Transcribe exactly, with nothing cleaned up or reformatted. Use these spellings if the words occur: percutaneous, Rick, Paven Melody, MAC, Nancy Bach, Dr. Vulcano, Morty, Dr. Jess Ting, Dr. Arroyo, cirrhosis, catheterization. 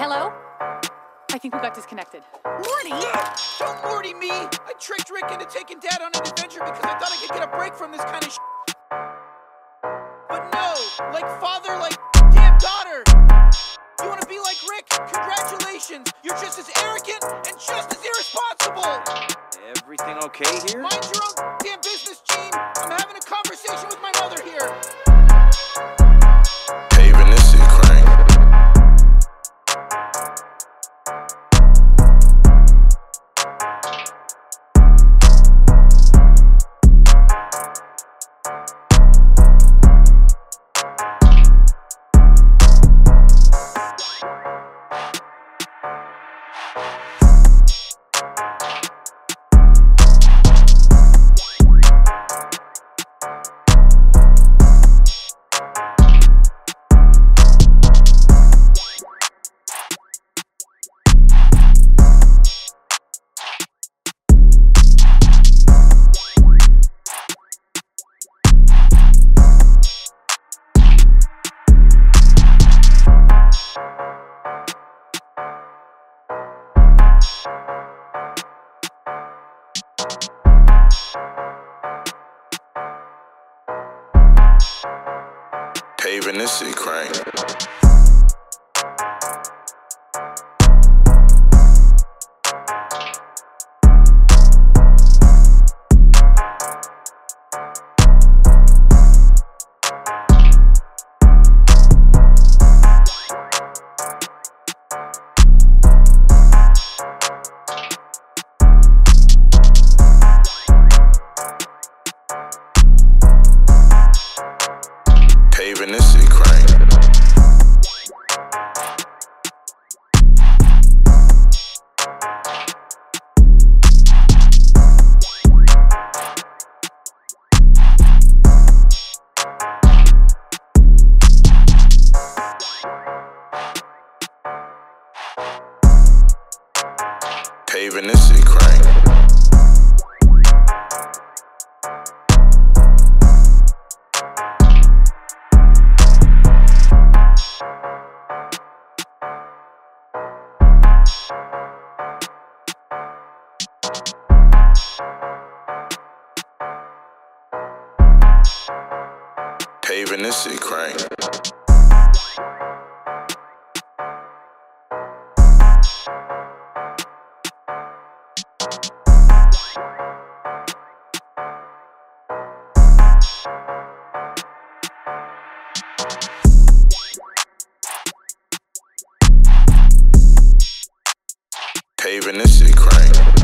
Hello? I think we got disconnected. Morty! Yeah! Don't Morty me! I tricked Rick into taking Dad on an adventure because I thought I could get a break from this kind of sh**. But no! Like father, like damn daughter! You want to be like Rick? Congratulations! You're just as arrogant and just as irresponsible! Everything okay here? Mind your own damn business, Gene! I'm having a conversation with my mother here! Paven, this is crank. Paven, this shit crank. Paven, this shit crank. Paven, this shit crank. Paven, this shit crank. Paven, this shit crank.